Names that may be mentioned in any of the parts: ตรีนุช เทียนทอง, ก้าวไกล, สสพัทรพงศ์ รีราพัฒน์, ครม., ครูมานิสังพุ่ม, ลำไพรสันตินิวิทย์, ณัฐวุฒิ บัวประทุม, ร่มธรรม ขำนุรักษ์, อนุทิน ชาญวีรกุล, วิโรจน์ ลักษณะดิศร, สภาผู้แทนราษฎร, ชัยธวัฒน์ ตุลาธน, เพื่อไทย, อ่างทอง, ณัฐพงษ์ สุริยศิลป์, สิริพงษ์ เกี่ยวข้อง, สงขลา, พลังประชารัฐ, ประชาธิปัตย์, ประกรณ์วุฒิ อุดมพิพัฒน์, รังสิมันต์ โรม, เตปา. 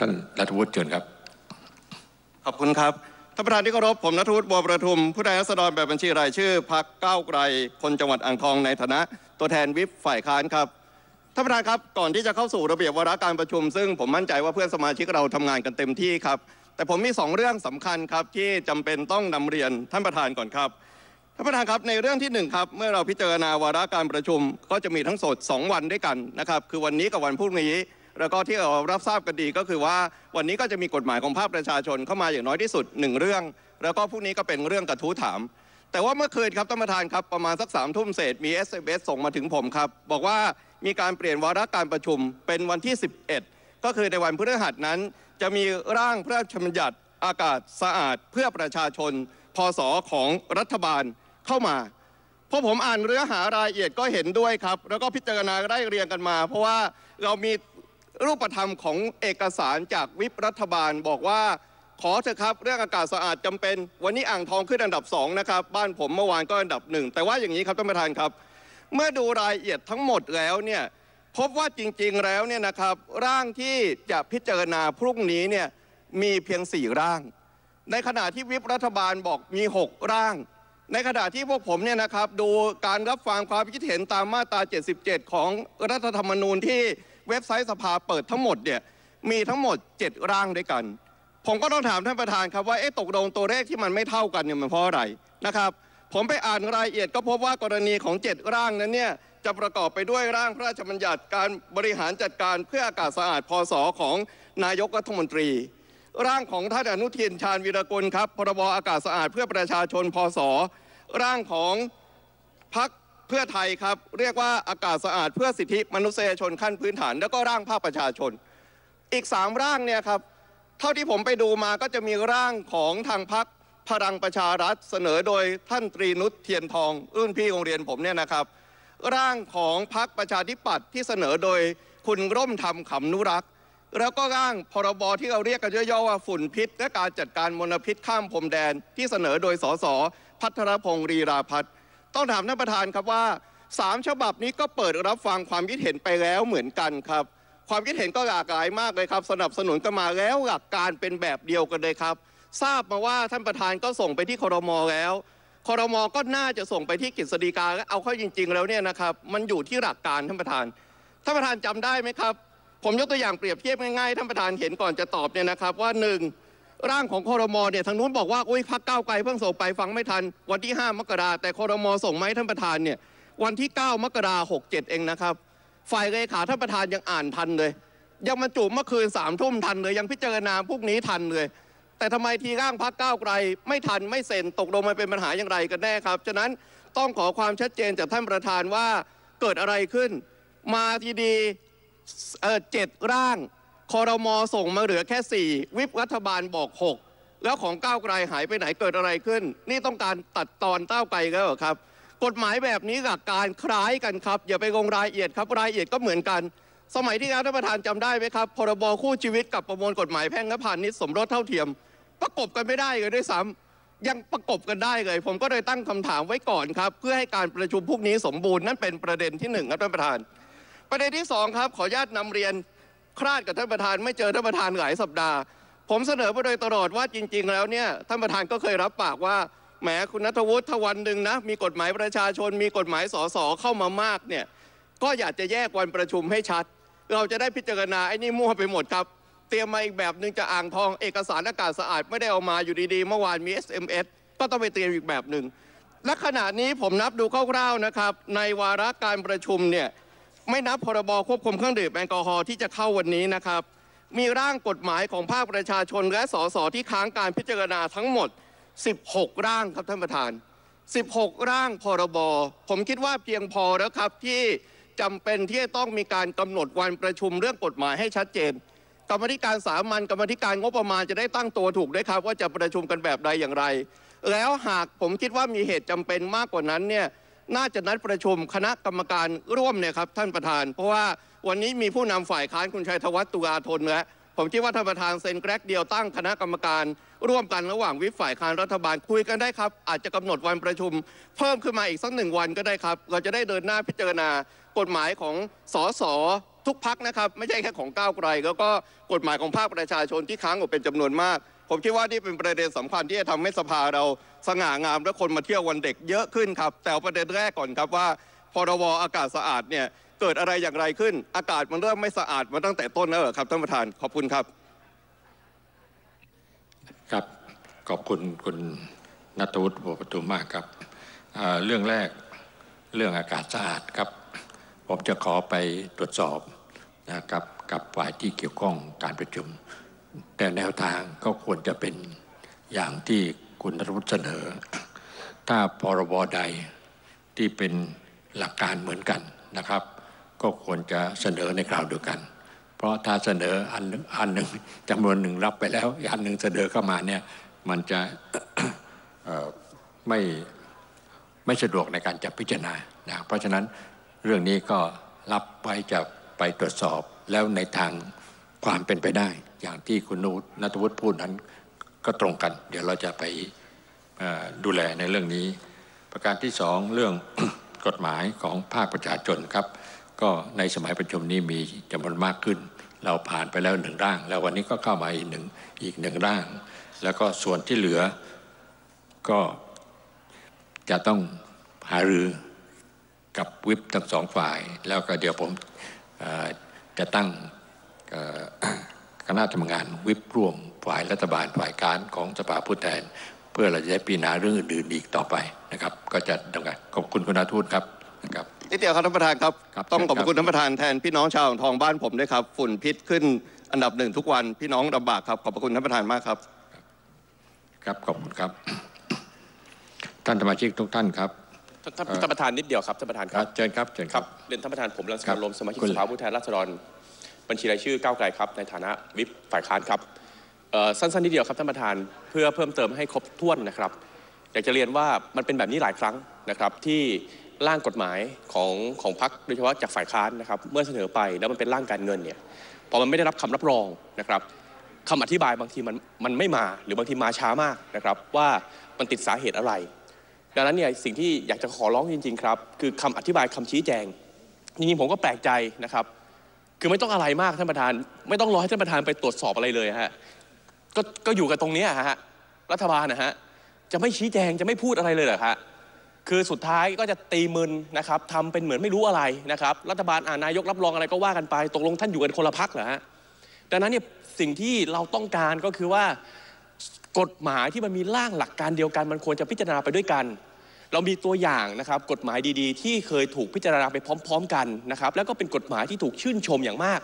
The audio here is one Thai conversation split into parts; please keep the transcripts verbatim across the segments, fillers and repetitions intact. ท่านณัฐวุฒิเชิญครับขอบคุณครับท่านประธานที่เคารพผมณัฐวุฒิบัวประทุมผู้แทนราษฎรแบบบัญชีรายชื่อพรรคก้าวไกลคนจังหวัดอ่างทองในฐานะตัวแทนวิปฝ่ายค้านครับท่านประธานครับก่อนที่จะเข้าสู่ระเบียบวาระการประชุมซึ่งผมมั่นใจว่าเพื่อนสมาชิกเราทำงานกันเต็มที่ครับแต่ผมมีสองเรื่องสำคัญครับที่จำเป็นต้องนำเรียนท่านประธานก่อนครับท่านประธานครับในเรื่องที่หนึ่งครับเมื่อเราพิจารณาวาระการประชุมก็จะมีทั้งสดสองวันด้วยกันนะครับคือวันนี้กับวันพรุ่งนี้แล้วก็ที่เรารับทราบกันดีก็คือว่าวันนี้ก็จะมีกฎหมายของภาคประชาชนเข้ามาอย่างน้อยที่สุดหนึ่งเรื่องแล้วก็พรุ่งนี้ก็เป็นเรื่องกระทู้ถามแต่ว่าเมื่อคืนครับท่านประธานครับประมาณสักสามทุ่มเศษมี เอส เอ็ม เอส ส่งมาถึงผมครับบอกว่ามีการเปลี่ยนวาระการประชุมเป็นวันที่สิบเอ็ดก็คือในวันพฤหัสนั้นจะมีร่างพระราชบัญญัติอากาศสะอาดเพื่อประชาชนพ.ศ.ของรัฐบาลเข้ามาเพราะผมอ่านเนื้อหารายละเอียดก็เห็นด้วยครับแล้วก็พิจารณาได้เรียงกันมาเพราะว่าเรามีรูปธรรมของเอกสารจากวิปรัฐบาลบอกว่าขอเถอะครับเรื่องอากาศสะอาดจำเป็นวันนี้อ่างทองขึ้นอันดับสองนะครับบ้านผมเมื่อวานก็อันดับหนึ่งแต่ว่าอย่างนี้ครับท่านประธานครับเมื่อดูรายละเอียดทั้งหมดแล้วเนี่ยพบว่าจริงๆแล้วเนี่ยนะครับร่างที่จะพิจารณาพรุ่งนี้เนี่ยมีเพียงสี่ร่างในขณะที่วิปรัฐบาลบอกมีหกร่างในขณะที่พวกผมเนี่ยนะครับดูการรับฟังความคิดเห็นตามมาตราเจ็ดสิบเจ็ดของรัฐธรรมนูญที่เว็บไซต์สภาเปิดทั้งหมดเนี่ยมีทั้งหมดเจ็ดร่างด้วยกันผมก็ต้องถามท่านประธานครับว่าเอ๊ะตกลงตัวเลขที่มันไม่เท่ากันเนี่ยมันเพราะอะไรนะครับผมไปอ่านรายละเอียดก็พบว่ากรณีของเจ็ดร่างนั้นเนี่ยจะประกอบไปด้วยร่างพระราชบัญญัติการบริหารจัดการเพื่ออากาศสะอาดพ.ศ.ของนายกรัฐมนตรีร่างของท่านอนุทินชาญวีรกุลครับพรบอากาศสะอาดเพื่อประชาชนพ.ศ.ร่างของพรรคเพื่อไทยครับเรียกว่าอากาศสะอาดเพื่อสิทธิมนุษยชนขั้นพื้นฐานแล้วก็ร่างภาคประชาชนอีกสามร่างเนี่ยครับเท่าที่ผมไปดูมาก็จะมีร่างของทางพรรคพลังประชารัฐเสนอโดยท่านตรีนุชเทียนทองรุ่นพี่โรงเรียนผมเนี่ยนะครับร่างของพรรคประชาธิปัตย์ที่เสนอโดยคุณร่มธรรมขำนุรักษ์แล้วก็ร่างพรบที่เราเรียกกันย่อๆว่าฝุ่นพิษและการจัดการมลพิษข้ามพรมแดนที่เสนอโดยสสพัทรพงศ์รีราพัฒน์ต้องถามท่านประธานครับว่าสามฉบับนี้ก็เปิดรับฟังความคิดเห็นไปแล้วเหมือนกันครับความคิดเห็นก็หลากหลายมากเลยครับสนับสนุนกันมาแล้วหลักการเป็นแบบเดียวกันเลยครับทราบมาว่าท่านประธานก็ส่งไปที่ครม.แล้วครม.ก็น่าจะส่งไปที่กฤษฎีกาและเอาเข้าจริงๆแล้วเนี่ยนะครับมันอยู่ที่หลักการท่านประธานท่านประธานจำได้ไหมครับผมยกตัวอย่างเปรียบเทียบง่ายๆท่านประธานเห็นก่อนจะตอบเนี่ยนะครับว่าหนึ่งร่างของครม.เนี่ยทางนู้นบอกว่าอุ้ยพรรคก้าวไกลเพิ่งส่งไปฟังไม่ทันวันที่ห้ามกราแต่ครม.ส่งไหมท่านประธานเนี่ยวันที่เก้ามกราหกเจ็ดเองนะครับฝ่ายเลขาท่านประธานยังอ่านทันเลยยังมาจุเมื่อคืนสามทุ่มทันเลยยังพิจารณาพวกนี้ทันเลยแต่ทำไมทีร่างพรรคก้าวไกลไม่ทันไม่เซ็นตกลงมันเป็นปัญหาอย่างไรกันแน่ครับฉะนั้นต้องขอความชัดเจนจากท่านประธานว่าเกิดอะไรขึ้นมาทีดีเจ็ดร่างครม.ส่งมาเหลือแค่สี่วิปรัฐบาลบอกหกแล้วของก้าวไกลหายไปไหนเกิดอะไรขึ้นนี่ต้องการตัดตอนก้าวไกลแล้วเหรอครับกฎหมายแบบนี้กับการคล้ายกันครับอย่าไปงงรายละเอียดครับรายละเอียดก็เหมือนกันสมัยที่แล้วท่านประธานจำได้ไหมครับพรบคู่ชีวิตกับประมวลกฎหมายแพ่งและพาณิชย์สมรสเท่าเทียมประกบกันไม่ได้เลยด้วยซ้ำยังประกบกันได้เลยผมก็เลยตั้งคำถามไว้ก่อนครับเพื่อให้การประชุมพวกนี้สมบูรณ์นั่นเป็นประเด็นที่หนึ่งครับท่านประธานประเด็นที่สองครับขออนุญาตนำเรียนคลาดกับท่านประธานไม่เจอท่านประธานหลายสัปดาห์ผมเสนอมาโดยตลอดว่าจริงๆแล้วเนี่ยท่านประธานก็เคยรับปากว่าแหมคุณณัฐวุฒิถ้าวันหนึ่งนะมีกฎหมายประชาชนมีกฎหมายส.ส.เข้ามามากเนี่ยก็อยากจะแยกวันประชุมให้ชัดเราจะได้พิจารณาไอ้นี่มั่วไปหมดครับเตรียมมาอีกแบบหนึ่งจะอ่างทองเอกสารอากาศสะอาดไม่ได้เอามาอยู่ดีๆเมื่อวานมี เอส เอ็ม เอส ก็ต้องไปเตรียมอีกแบบหนึ่งและขณะนี้ผมนับดูคร่าวๆนะครับในวาระการประชุมเนี่ยไม่นับพรบควบคุมเครื่องดื่มแอลกอฮอล์ที่จะเข้าวันนี้นะครับมีร่างกฎหมายของภาคประชาชนและส.ส.ที่ค้างการพิจารณาทั้งหมดสิบหกร่างครับท่านประธานสิบหกร่างพรบผมคิดว่าเพียงพอแล้วครับที่จำเป็นที่จะต้องมีการกำหนดวันประชุมเรื่องกฎหมายให้ชัดเจนกรรมธิการสามัญกรรมธิการงบประมาณจะได้ตั้งตัวถูกด้วยครับว่าจะประชุมกันแบบใดอย่างไรแล้วหากผมคิดว่ามีเหตุจำเป็นมากกว่านั้นเนี่ยน่าจะนัดประชุมคณะกรรมการร่วมเนี่ยครับท่านประธานเพราะว่าวันนี้มีผู้นำฝ่ายค้านคุณชัยธวัฒน์ตุลาธนและผมคิดว่าท่านประธานเซ็นแกรกเดียวตั้งคณะกรรมการร่วมกันระหว่างวิปฝ่ายค้านรัฐบาลคุยกันได้ครับอาจจะกำหนดวันประชุมเพิ่มขึ้นมาอีกสักหนึ่งวันก็ได้ครับเราจะได้เดินหน้าพิจารณากฎหมายของส.ส. ทุกพรรคนะครับไม่ใช่แค่ของก้าวไกลแล้วก็กฎหมายของภาคประชาชนที่ค้างอยู่เป็นจำนวนมากผมคิดว่านี่เป็นประเด็นสำคัญที่จะทำให้สภาเราสง่างามและคนมาเที่ยววันเด็กเยอะขึ้นครับแต่ประเด็นแรกก่อนครับว่าพรบอากาศสะอาดเนี่ยเกิดอะไรอย่างไรขึ้นอากาศมันเริ่มไม่สะอาดมาตั้งแต่ต้นแล้วเหรอครับท่านประธานขอบคุณครับครับขอบคุณคุณณัฐวุฒิ บัวประทุมมากครับเรื่องแรกเรื่องอากาศสะอาดครับผมจะขอไปตรวจสอบนะครับกับฝ่ายที่เกี่ยวข้องการประชุมแต่แนวทางก็ควรจะเป็นอย่างที่คุณณัฐวุฒิเสนอถ้าพรบใดที่เป็นหลักการเหมือนกันนะครับก็ควรจะเสนอในคราวเดียวกันเพราะถ้าเสนออันหนึ่งอันหนึ่งจำนวนหนึ่งรับไปแล้วอันหนึ่งเสนอเข้ามาเนี่ยมันจะ ไม่ไม่สะดวกในการจะพิจารณานะเพราะฉะนั้นเรื่องนี้ก็รับไปจะไปตรวจสอบแล้วในทางความเป็นไปได้อย่างที่คุณณัฐวุฒิพูดนั้นก็ตรงกันเดี๋ยวเราจะไปดูแลในเรื่องนี้ประการที่สองเรื่อง กฎหมายของภาคประชาชนครับก็ในสมัยประชุมนี้มีจำนวนมากขึ้นเราผ่านไปแล้วหนึ่งร่างแล้ววันนี้ก็เข้ามาอีกหนึ่งอีกหนึ่งร่างแล้วก็ส่วนที่เหลือก็จะต้องหารือกับวิปทั้งสองฝ่ายแล้วก็เดี๋ยวผมจะตั้งคณะทำงานวิปร่วมฝ่ายรัฐบาลฝ่ายการของสภาผู้แทนเพื่อเราจะได้พิจารณาเรื่องอื่นอีกต่อไปนะครับก็จะดำเนินขอบคุณคุณณัฐวุฒิครับนะครับนิดเดียวครับท่านประธานครับต้องขอบคุณท่านประธานแทนพี่น้องชาวอ่างทองบ้านผมด้วยครับฝุ่นพิษขึ้นอันดับหนึ่งทุกวันพี่น้องลำบากครับขอบคุณท่านประธานมากครับครับขอบคุณครับท่านสมาชิกทุกท่านครับท่านประธานนิดเดียวครับท่านประธานครับเชิญครับเชิญครับเรียนท่านประธานผมรังสิมันต์โรมสมาชิกสภาผู้แทนราษฎรบัญชีรายชื่อก้าวไกลครับในฐานะวิปฝ่ายค้านครับสั้นๆนิดเดียวครับท่านประธานเพื่อเพิ่มเติมให้ครบถ้วนนะครับอยากจะเรียนว่ามันเป็นแบบนี้หลายครั้งนะครับที่ร่างกฎหมายของของพรรคโดยเฉพาะจากฝ่ายค้านนะครับเมื่อเสนอไปแล้วมันเป็นร่างการเงินเนี่ยพอมันไม่ได้รับคำรับรองนะครับคำอธิบายบางทีมันมันไม่มาหรือบางทีมาช้ามากนะครับว่ามันติดสาเหตุอะไรดังนั้นเนี่ยสิ่งที่อยากจะขอร้องจริงๆครับคือคำอธิบายคำชี้แจงจริงๆผมก็แปลกใจนะครับคือไม่ต้องอะไรมากท่านประธานไม่ต้องรอให้ท่านประธานไปตรวจสอบอะไรเลยฮะก็ก็อยู่กับตรงนี้ฮะรัฐบาลนะฮะจะไม่ชี้แจงจะไม่พูดอะไรเลยเหรอฮะคือสุดท้ายก็จะตีมึนนะครับทำเป็นเหมือนไม่รู้อะไรนะครับรัฐบาลอ่านนายกรับรองอะไรก็ว่ากันไปตกลงท่านอยู่กันคนละพรรคเหรอฮะดังนั้นเนี่ยสิ่งที่เราต้องการก็คือว่ากฎหมายที่มันมีร่างหลักการเดียวกันมันควรจะพิจารณาไปด้วยกันเรามีตัวอย่างนะครับกฎหมายดีๆที่เคยถูกพิจารณาไปพร้อมๆกันนะครับแล้วก็เป็นกฎหมายที่ถูกชื่นชมอย่างมาก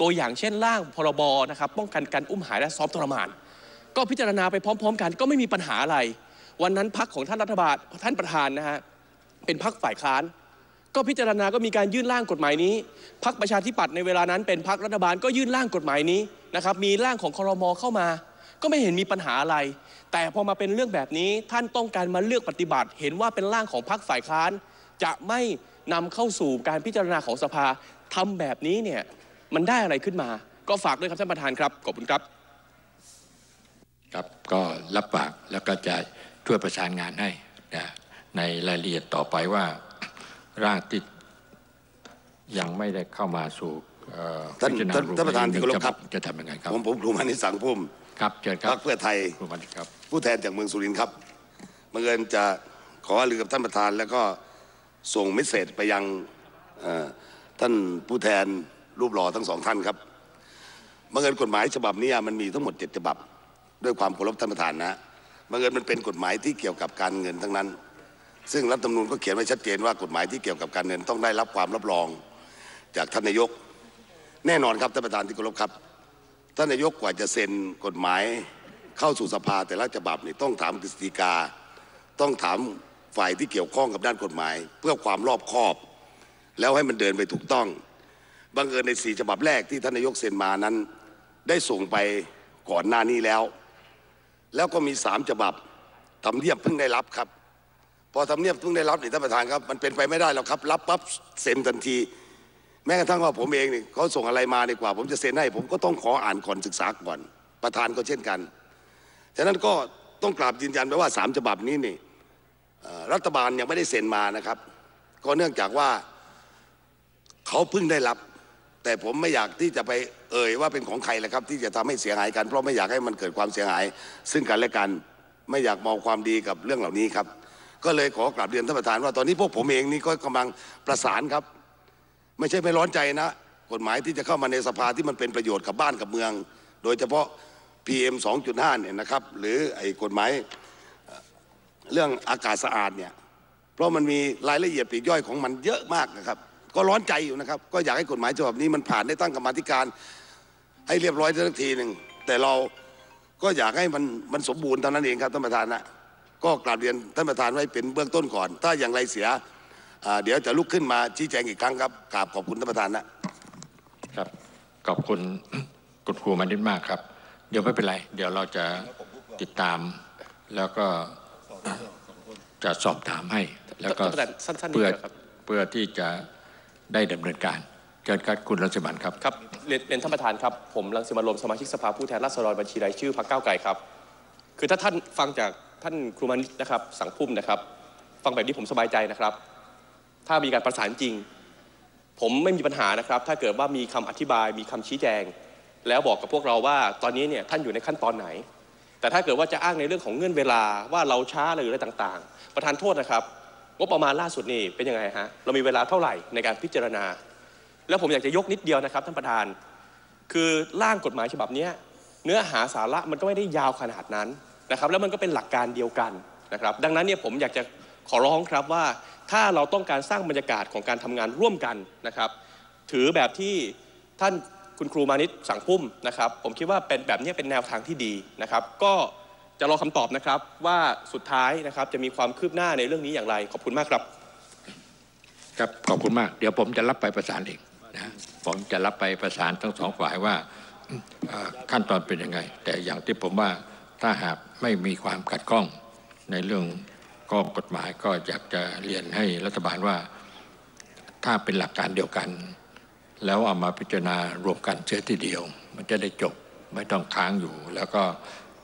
ตัวอย่างเช่นร่างพรบนะครับป้องกันการอุ้มหายและซ้อมทรมานก็พิจารณาไปพร้อมๆกันก็ไม่มีปัญหาอะไรวันนั้นพรรคของท่านรัฐบาลท่านประธานนะฮะเป็นพรรคฝ่ายค้านก็พิจารณาก็มีการยื่นร่างกฎหมายนี้พรรคประชาธิปัตย์ในเวลานั้นเป็นพรรครัฐบาลก็ยื่นร่างกฎหมายนี้นะครับมีร่างของครม.เข้ามาก็ไม่เห็นมีปัญหาอะไรแต่พอมาเป็นเรื่องแบบนี้ท่านต้องการมาเลือกปฏิบัติเห็นว่าเป็นร่างของพรรคฝ่ายค้านจะไม่นำเข้าสู่การพิจารณาของสภาทำแบบนี้เนี่ยมันได้อะไรขึ้นมาก็ฝากด้วยครับท่านประธานครับขอบคุณครับครับก็รับปากแล้วก็จะช่วยประสานงานให้นะในรายละเอียดต่อไปว่าร่างที่ยังไม่ได้เข้ามาสู่ท่านท่านประธานที่เคารพครับจะทำยังไงครับผมผมครูมานิสังพุ่มครับเชิญครับพรรคเพื่อไทยผู้แทนจากเมืองสุรินทร์ครับบังเอิญจะขอลือกับท่านประธานแล้วก็ส่งเมสเสจไปยังท่านผู้แทนรูปหล่อทั้งสองท่านครับบังเอิญกฎหมายฉบับนี้มันมีทั้งหมดเจ็ดฉบับด้วยความเคารพท่านประธานนะบังเอิญมันเป็นกฎหมายที่เกี่ยวกับการเงินทั้งนั้นซึ่งรัฐธรรมนูญก็เขียนไว้ชัดเจนว่ากฎหมายที่เกี่ยวกับการเงินต้องได้รับความรับรองจากท่านนายกแน่นอนครับท่านประธานที่เคารพครับท่านนายกกว่าจะเซ็นกฎหมายเข้าสู่สภาแต่ละฉบับนี่ต้องถามกฤษฎีกาต้องถามฝ่ายที่เกี่ยวข้องกับด้านกฎหมายเพื่อความรอบคอบแล้วให้มันเดินไปถูกต้องบังเอิญในสี่ฉบับแรกที่ท่านนายกเซ็นมานั้นได้ส่งไปก่อนหน้านี้แล้วแล้วก็มีสามฉบับทำเนียบเพิ่งได้รับครับพอทำเนียบเพิ่งได้รับนี่ท่านประธานครับมันเป็นไปไม่ได้หรอกครับรับปั๊บเซ็นทันทีแม้กระทั่งว่าผมเองนี่เขาส่งอะไรมาดีกว่าผมจะเซ็นให้ผมก็ต้องขออ่านก่อนศึกษาก่อนประธานก็เช่นกันฉะนั้นก็ต้องกราบยืนยันไปว่าสามฉบับนี้นี่รัฐบาลยังไม่ได้เซ็นมานะครับก็เนื่องจากว่าเขาเพิ่งได้รับ แต่ผมไม่อยากที่จะไปเอ่ยว่าเป็นของใครแหละครับที่จะทำให้เสียหายกันเพราะไม่อยากให้มันเกิดความเสียหายซึ่งกันและกันไม่อยากมองความดีกับเรื่องเหล่านี้ครับก็เลยขอกราบเรียนท่านประธานว่าตอนนี้พวกผมเองนี่ก็กำลังประสานครับไม่ใช่ไม่ร้อนใจนะกฎหมายที่จะเข้ามาในสภาที่มันเป็นประโยชน์กับบ้านกับเมืองโดยเฉพาะ พี เอ็ม สองจุดห้า เนี่ยนะครับหรือไอ้กฎหมายเรื่องอากาศสะอาดเนี่ยเพราะมันมีรายละเอียดปลีกย่อยของมันเยอะมากนะครับก็ร้อนใจอยู่นะครับก็อยากให้กฎหมายฉบับนี้มันผ่านได้ตั้งกรรมาธิการให้เรียบร้อยสักทีหนึ่งแต่เราก็อยากให้มันมันสมบูรณ์เท่านั้นเองครับท่านประธานนะก็กราบเรียนท่านประธานไว้เป็นเบื้องต้นก่อนถ้าอย่างไรเสียเดี๋ยวจะลุกขึ้นมาชี้แจงอีกครั้งครับกราบขอบคุณท่านประธานนะครับขอบคุณคุณครูมานิดมากครับเดี๋ยวไม่เป็นไรเดี๋ยวเราจะติดตามแล้วก็จะสอบถามให้แล้วก็เพื่อเพื่อที่จะได้ดำเนินการเชิญครับคุณรังสิมันครับครับเป็นท่านประธานครับผมรังสิมันรวมสมาชิกสภาผู้แทนราษฎรบัญชีรายชื่อพรรคก้าวไกลครับคือถ้าท่านฟังจากท่านครูมานิดนะครับสังพุ่มนะครับฟังแบบนี้ผมสบายใจนะครับถ้ามีการประสานจริงผมไม่มีปัญหานะครับถ้าเกิดว่ามีคำอธิบายมีคำชี้แจงแล้วบอกกับพวกเราว่าตอนนี้เนี่ยท่านอยู่ในขั้นตอนไหนแต่ถ้าเกิดว่าจะอ้างในเรื่องของเงื่อนเวลาว่าเราช้าหรืออะไรต่างๆประธานโทษนะครับงบประมาณล่าสุดนี่เป็นยังไงฮะเรามีเวลาเท่าไหร่ในการพิจารณาแล้วผมอยากจะยกนิดเดียวนะครับท่านประธานคือร่างกฎหมายฉบับนี้เนื้อหาสาระมันก็ไม่ได้ยาวขนาดนั้นนะครับแล้วมันก็เป็นหลักการเดียวกันนะครับดังนั้นเนี่ยผมอยากจะขอร้องครับว่าถ้าเราต้องการสร้างบรรยากาศของการทำงานร่วมกันนะครับถือแบบที่ท่านคุณครูมานิดสังพุ่มนะครับผมคิดว่าเป็นแบบนี้เป็นแนวทางที่ดีนะครับก็จะรอคำตอบนะครับว่าสุดท้ายนะครับจะมีความคืบหน้าในเรื่องนี้อย่างไรขอบคุณมากครับครับขอบคุณมากเดี๋ยวผมจะรับไปประสานเองนะผมจะรับไปประสานทั้งสองฝ่ายว่าขั้นตอนเป็นยังไงแต่อย่างที่ผมว่าถ้าหากไม่มีความขัดข้องในเรื่องข้อกฎหมายก็อยากจะเรียนให้รัฐบาลว่าถ้าเป็นหลักการเดียวกันแล้วเอามาพิจารณารวมกันเสียทีเดียวมันจะได้จบไม่ต้องค้างอยู่แล้วก็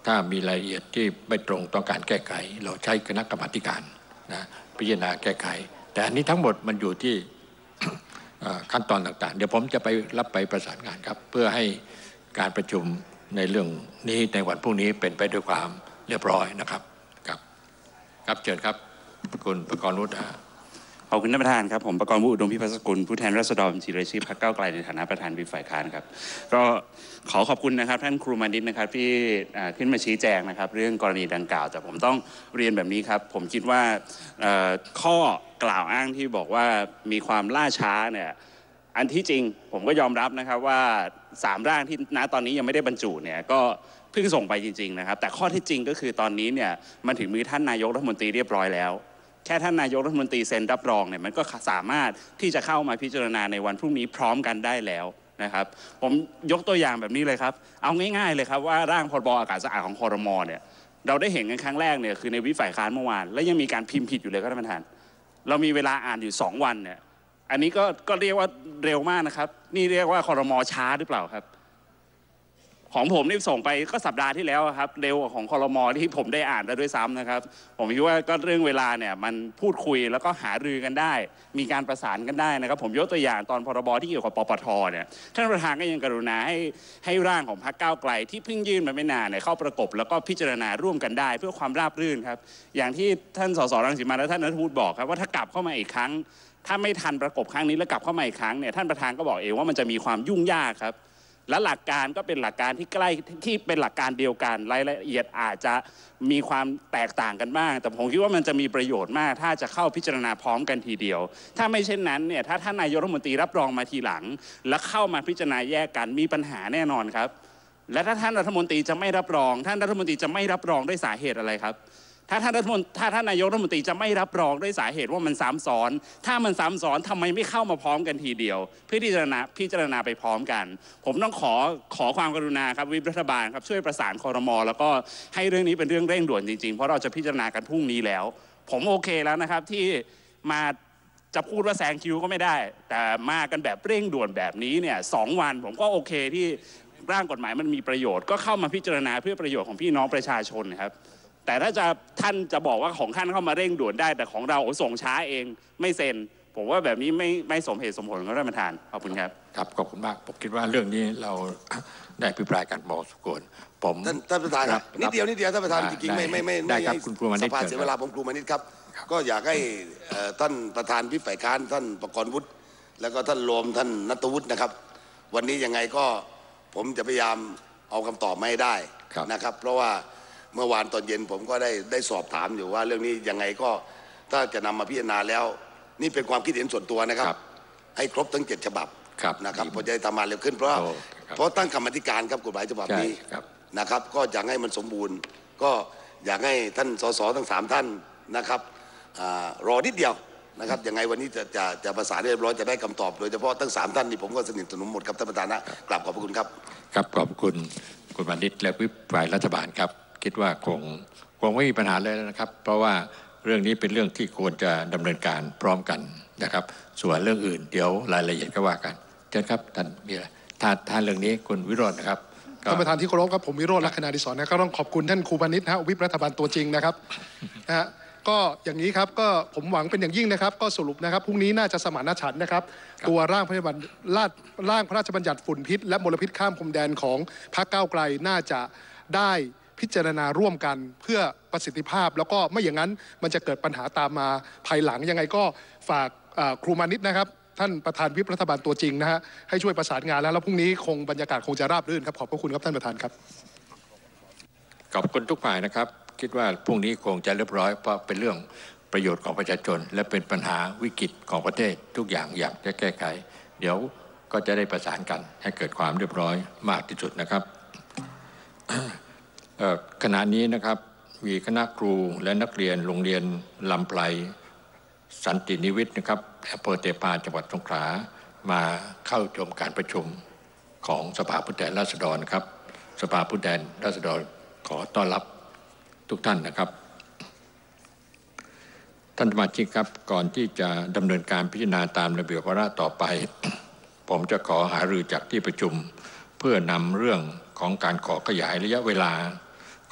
ถ้ามีรายละเอียดที่ไม่ตรงต้องการแก้ไขเราใช้คณะกรรมาธิการนะพิจารณาแก้ไขแต่อันนี้ทั้งหมดมันอยู่ที่ ขั้นตอนต่างๆเดี๋ยวผมจะไปรับไปประสานงานครับเพื่อให้การประชุมในเรื่องนี้ในวันพรุ่งนี้เป็นไปด้วยความเรียบร้อยนะครับครับครับเชิญครับคุณประกรณ์วุฒิขอบคุณท่านประธานครับผมประกรณ์วุฒิอุดมพิพัฒน์สกุลผู้แทนราษฎรบัญชีรายชื่อพรรคก้าวไกลในฐานะประธานวิปฝ่ายค้านครับก็ขอขอบคุณนะครับท่านครูมานิดนะครับที่ขึ้นมาชี้แจงนะครับเรื่องกรณีดังกล่าวแต่ผมต้องเรียนแบบนี้ครับผมคิดว่าข้อกล่าวอ้างที่บอกว่ามีความล่าช้าเนี่ยอันที่จริงผมก็ยอมรับนะครับว่าสามร่างที่ณตอนนี้ยังไม่ได้บรรจุเนี่ยก็เพิ่งส่งไปจริงๆนะครับแต่ข้อที่จริงก็คือตอนนี้เนี่ยมันถึงมือท่านนายกรัฐมนตรีเรียบร้อยแล้วแค่ท่านนายกรัฐมนตรีเซ็นรับรองเนี่ยมันก็สามารถที่จะเข้ามาพิจารณาในวันพรุ่งนี้พร้อมกันได้แล้วนะครับผมยกตัวอย่างแบบนี้เลยครับเอาง่ายๆเลยครับว่าร่างพรบอากาศสะอาดของครม.เนี่ยเราได้เห็นกันครั้งแรกเนี่ยคือในวิปฝ่ายค้านเมื่อวานและยังมีการพิมพ์ผิดอยู่เลยครับท่านประธานเรามีเวลาอ่านอยู่สองวันเนี่ยอันนี้ก็ก็เรียกว่าเร็วมากนะครับนี่เรียกว่าครม.ช้าหรือเปล่าครับของผมนี่ส่งไปก็สัปดาห์ที่แล้วครับเร็วกว่าของครม.ที่ผมได้อ่านแล้วด้วยซ้ำนะครับผมคิดว่าก็เรื่องเวลาเนี่ยมันพูดคุยแล้วก็หารือกันได้มีการประสานกันได้นะครับผมยกตัวอย่างตอนพรบ.ที่เกี่ยวกับปปท.เนี่ยท่านประธานก็ยังกรุณาให้ให้ร่างของพรรคก้าวไกลที่เพิ่งยื่นมาไม่นานเนี่ยเข้าประกบแล้วก็พิจารณาร่วมกันได้เพื่อความราบรื่นครับอย่างที่ท่านสสรังสิมันและท่านณัฐวุฒิบอกครับว่าถ้ากลับเข้ามาอีกครั้งถ้าไม่ทันประกบครั้งนี้แล้วกลับเข้ามาอีกครั้งเนี่ยท่านประธานก็บอกเองว่ามันจะมีความยุ่งยากครับและหลักการก็เป็นหลักการที่ใกล้ที่เป็นหลักการเดียวกันรายละเอียดอาจจะมีความแตกต่างกันบ้างแต่ผมคิดว่ามันจะมีประโยชน์มากถ้าจะเข้าพิจารณาพร้อมกันทีเดียวถ้าไม่เช่นนั้นเนี่ยถ้าท่านนายกรัฐมนตรีรับรองมาทีหลังและเข้ามาพิจารณาแยกกันมีปัญหาแน่นอนครับและถ้าท่านรัฐมนตรีจะไม่รับรองท่านรัฐมนตรีจะไม่รับรองด้วยสาเหตุอะไรครับถ้าท่านรัฐมนตรีถ้าท่านนายกรัฐมนตรีจะไม่รับรองด้วยสาเหตุว่ามันซ้ำซ้อนถ้ามันซ้ำซ้อนทำไมไม่เข้ามาพร้อมกันทีเดียวเพื่อที่จะพิจารณาไปพร้อมกันผมต้องขอขอความกรุณาครับวิปรัฐบาลครับช่วยประสานครม.แล้วก็ให้เรื่องนี้เป็นเรื่องเร่งด่วนจริงๆเพราะเราจะพิจารณากันพรุ่งนี้แล้วผมโอเคแล้วนะครับที่มาจะพูดว่าแซงคิวก็ไม่ได้แต่มากันแบบเร่งด่วนแบบนี้เนี่ยสองวันผมก็โอเคที่ร่างกฎหมายมันมีประโยชน์ก็เข้ามาพิจารณาเพื่อประโยชน์ของพี่น้องประชาชนครับแต่ถ้าจะท่านจะบอกว่าของท่านเข้ามาเร่งด่วนได้แต่ของเราส่งช้าเองไม่เซ็นผ ผมว่าแบบนี้ไม่ไม่สมเหตุสมผลครับท่านประธานขอบคุณครับครับขอบคุณมากผมคิดว่าเรื่องนี้เราได้อภิปรายกันพอสมควรผมท่านประธานครับนิดเดียวนิดเดียวท่านประธานจริงๆไม่ไม่ไม่ได้ครับคุณครูมานิดเสียเวลาผมครูมานิดครับก็อยากให้ท่านประธานวิปฝ่ายค้านท่านประกรณ์วุฒิแล้วก็ท่านรวมท่านณัฐวุฒินะครับวันนี้ยังไงก็ผมจะพยายามเอาคำตอบไม่ได้นะครับเพราะว่าเมื่อวานตอนเย็นผมก็ได้ได้สอบถามอยู่ว่าเรื่องนี้ยังไงก็ถ้าจะนำมาพิจารณาแล้วนี่เป็นความคิดเห็นส่วนตัวนะครับให้ครบทั้งเจ็ดฉบับนะครับผมจะได้ทำมาเร็วขึ้นเพราะเพราะตั้งกรรมธิการครับกฎหมายฉบับนี้นะครับก็อยากให้มันสมบูรณ์ก็อยากให้ท่านสสทั้งสามท่านนะครับรอนิดเดียวนะครับยังไงวันนี้จะจะจะประสานเรียบร้อยจะได้คำตอบโดยเฉพาะทั้งสามท่านนี่ผมก็สนิทสนมหมดครับท่านประธานนะกราบขอบพระคุณครับครับขอบคุณคุณมานิดและวิปฝ่ายรัฐบาลครับคิดว่าคงคงไม่มีปัญหาเลยนะครับเพราะว่าเรื่องนี้เป็นเรื่องที่ควรจะดำเนินการพร้อมกันนะครับส่วนเรื่องอื่นเดี๋ยวรายละเอียดก็ว่ากันเชิญครับท่านมีอะไรท่านท่านเรื่องนี้คุณวิโรจน์นะครับท่านประธานที่เคารพครับผมวิโรจน์ลักษณะดิศรนะก็ต้องขอบคุณท่านครูมานิดฮะวิปรัฐบาลตัวจริงนะครับนะฮะก็อย่างนี้ครับก็ผมหวังเป็นอย่างยิ่งนะครับก็สรุปนะครับพรุ่งนี้น่าจะสมานฉันท์นะครับตัวร่างพระราชบัญญัติร่างพระราชบัญญัติฝุ่นพิษและมลพิษข้ามพรมแดนของพรรคก้าวไกลน่าจะได้พิจารณาร่วมกันเพื่อประสิทธิภาพแล้วก็ไม่อย่างนั้นมันจะเกิดปัญหาตามมาภายหลังยังไงก็ฝากครูมานิดนะครับท่านประธานวิปรัฐบาลตัวจริงนะฮะให้ช่วยประสานงานแล้วแล้วพรุ่งนี้คงบรรยากาศคงจะราบรื่นครับขอบพระคุณครับท่านประธานครับขอบคุณทุกฝ่ายนะครับคิดว่าพรุ่งนี้คงจะเรียบร้อยเพราะเป็นเรื่องประโยชน์ของประชาชนและเป็นปัญหาวิกฤตของประเทศทุกอย่างอยากจะแก้ไขเดี๋ยวก็จะได้ประสานกันให้เกิดความเรียบร้อยมากที่สุดนะครับ ขณะนี้นะครับมีคณะครูและนักเรียนโรงเรียนลำไพรสันตินิวิทย์นะครับอำเภอเตปาจังหวัดสงขลามาเข้าชมการประชุมของสภาผู้แทนราษฎรครับสภาผู้แทนราษฎรขอต้อนรับทุกท่านนะครับท่านสมาชิกครับก่อนที่จะดำเนินการพิจารณาตามระเบียบวาระต่อไป ผมจะขอหารือจากที่ประชุมเพื่อนำเรื่องของการขอขยายระยะเวลา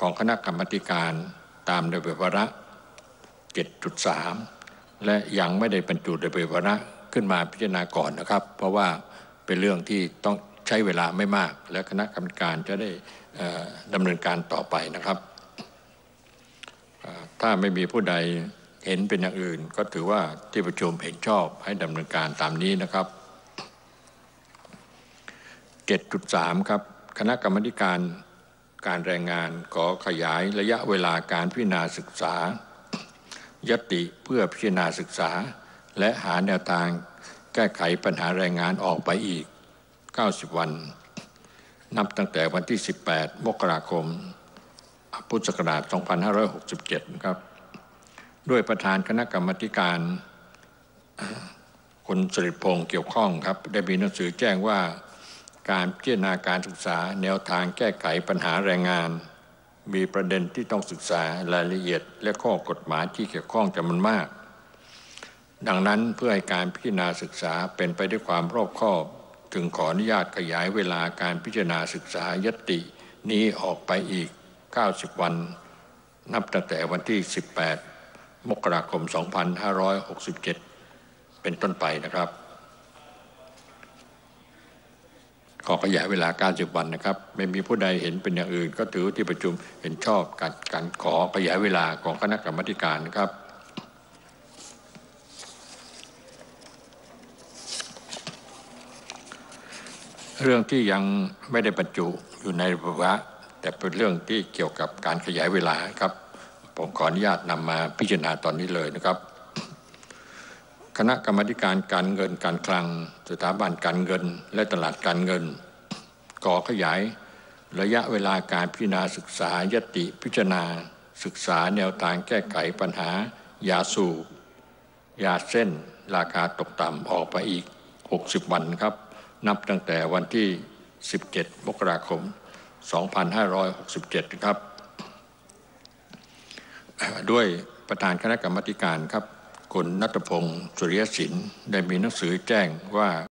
ของคณะกรรมการตามระเบียบวาระ เจ็ดจุดสาม และยังไม่ได้บรรจุระเบียบวาระขึ้นมาพิจารณาก่อนนะครับเพราะว่าเป็นเรื่องที่ต้องใช้เวลาไม่มากและคณะกรรมการจะได้ดำเนินการต่อไปนะครับถ้าไม่มีผู้ใดเห็นเป็นอย่างอื่นก็ถือว่าที่ประชุมเห็นชอบให้ดำเนินการตามนี้นะครับ เจ็ดจุดสาม ครับคณะกรรมการการแรงงานขอขยายระยะเวลาการพิจารณาศึกษายติเพื่อพิจารณาศึกษาและหาแนวทางแก้ไขปัญหาแรงงานออกไปอีกเก้าสิบวันนับตั้งแต่วันที่สิบแปดมกราคมพุทธศักราช สองพันห้าร้อยหกสิบเจ็ด นะครับด้วยประธานคณะกรรมการคุณสิริพงษ์เกี่ยวข้องครับได้มีหนังสือแจ้งว่าการพิจารณาการศึกษาแนวทางแก้ไขปัญหาแรงงานมีประเด็นที่ต้องศึกษารายละเอียดและข้อกฎหมายที่เกี่ยวข้องจำนวนมากดังนั้นเพื่อให้การพิจารณาศึกษาเป็นไปด้วยความรอบคอบจึงขออนุญาตขยายเวลาการพิจารณาศึกษายตินี้ออกไปอีกเก้าสิบวันนับตั้งแต่วันที่สิบแปดมกราคมสองพันห้าร้อยหกสิบเจ็ดเป็นต้นไปนะครับขอขยายเวลาเก้าสิบวันนะครับไม่มีผู้ใดเห็นเป็นอย่างอื่นก็ถือที่ประชุมเห็นชอบการการขอขยายเวลาของคณะกรรมการนะครับเรื่องที่ยังไม่ได้บรรจุอยู่ในระเบียบวาระแต่เป็นเรื่องที่เกี่ยวกับการขยายเวลาครับผมขออนุญาตนำมาพิจารณาตอนนี้เลยนะครับคณะกรรมการการเงินการคลังสถาบันการเงินและตลาดการเงินก่อขยายระยะเวลาการพิจารณาศึกษายติพิจารณาศึกษาแนวทางแก้ไขปัญหายาสูบยาเส้นราคาตกต่ำออกไปอีกหกสิบวันครับนับตั้งแต่วันที่สิบเจ็ดมกราคมสองพันห้าร้อยหกสิบเจ็ด นะครับด้วยประธานคณะกรรมการครับคุณณัฐพงษ์สุริยศิลป์ได้มีหนังสือแจ้งว่า